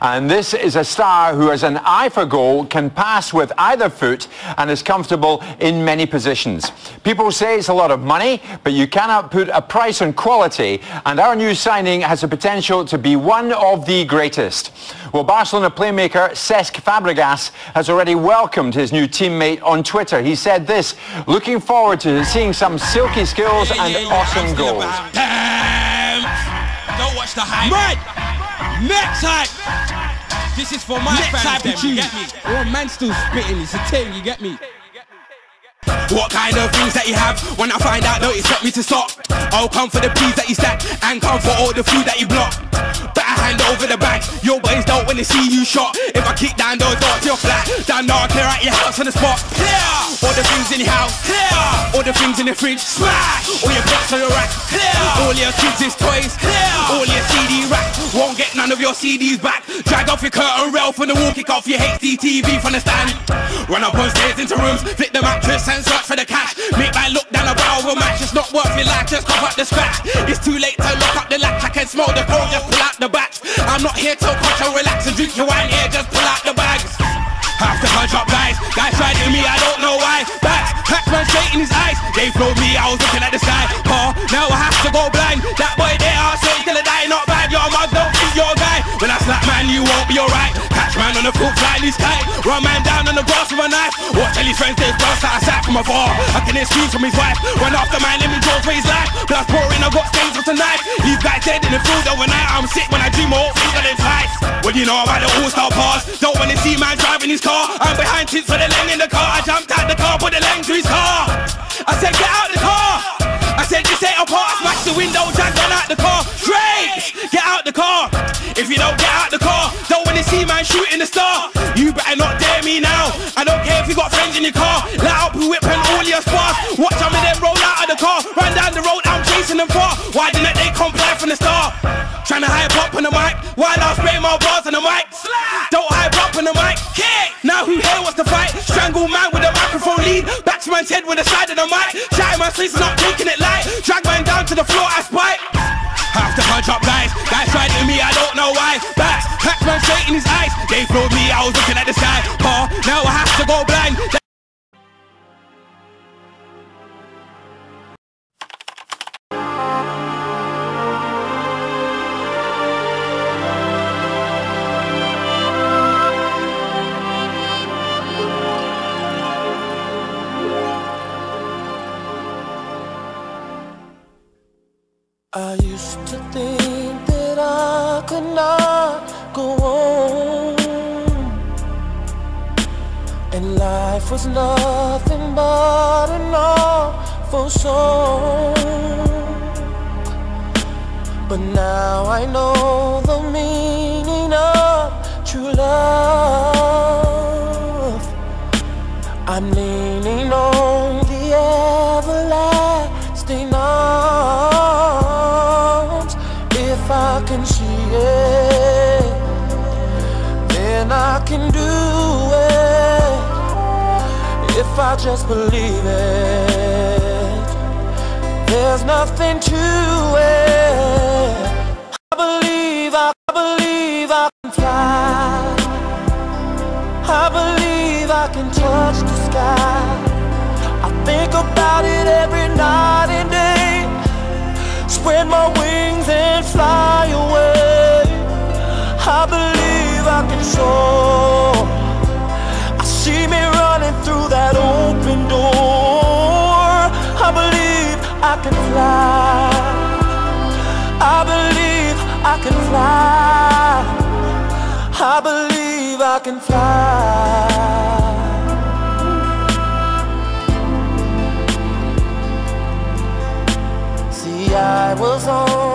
And this is a star who has an eye for goal, can pass with either foot and is comfortable in many positions. People say it's a lot of money, but you cannot put a price on quality, and our new signing has the potential to be one of the greatest. Well, Barcelona playmaker Cesc Fabregas has already welcomed his new teammate on Twitter. He said this, looking forward to seeing some silky skills and awesome goals. Don't watch the hype. Next hype. This is for my fans, you get me? One man still spitting, it's a team, you get me? What kind of things that you have? When I find out, don't expect me to stop. I'll come for the peas that you stack and come for all the food that you block. Better hand over the bag. Your boys don't when they see you shot. If I kick down those doors to your flat, down now I clear out your house on the spot. Clear! All the things in your house. Clear! All the things in the fridge. Smash! All your blocks on the rack. Clear! All your kids' toys. Clear! All your CD rack. Won't get none of your CDs back. Drag off your curtain rail from the wall. Kick off your HDTV from the stand. Run up on stairs into rooms. Flip the mattress and search for the cash. Make my look down a barrel of a match. It's not worth your life, just cough up the scratch. It's too late to lock up the latch. I can smell the cold, just pull out the batch. I'm not here to watch or relax and drink your wine here, just pull out the bags. Half the punch up guys tried to me, I don't know why. Bats man straight in his eyes. They flowed me, I was looking at the sky. Paul, now I have to go blind. That boy there, I'll say till I die, not bad. Your mug don't think your guy. When I slap man, you won't be alright. Catch man on the foot, fly loose tight. Run man down on the grass with a knife. Watch any friends, they bust out of sight from afar. I can excuse from his wife. Run after man, let me draw for his life. Blood's pouring, I've got stains on tonight. These guys dead in the field overnight. I'm sick when I dream of all things on his lights. Well, you know about the all-star pass. Don't wanna see man driving his car. I'm behind tits for the lane in the car. I jumped out the car, put the lane to his car. I said, get out the car. I said, this ain't a part. I smashed the window, jacked on out the car. Drake, get out the car. If you don't get out the car, don't wanna see man shooting the star. You better not dare me now. I don't care if you got friends in your car. Light up your whip and all your spars. Watch how many of them roll out of the car. Run down the road, I'm chasing them far. Why didn't they comply from the start? Tryna hype up on the mic, while I spray my bars on the mic. Don't hype up on the mic. Now who here wants to fight? Strangle man with a microphone lead. Backs man's head with the side of the mic. Shy man's face not taking it light. Drag man down to the floor, I spite. Have to punch up guys tried to me, I don't know why. Backs man straight in his eyes. They flowed me, I was looking at the sky. Paul, now I have to go blind. I used to think that I could not go on, and life was nothing but an awful song. But now I know the meaning of true love. I'm leaning on the everlasting arms. If I can see it, then I can do it. If I just believe it, there's nothing to it. I believe I can fly. I believe I can touch the sky. I think about it every night and day. Spread my wings and fly away. I believe I can soar. I see me running through that open door. I believe I can fly. I believe I can fly. I believe I can fly. See, I was on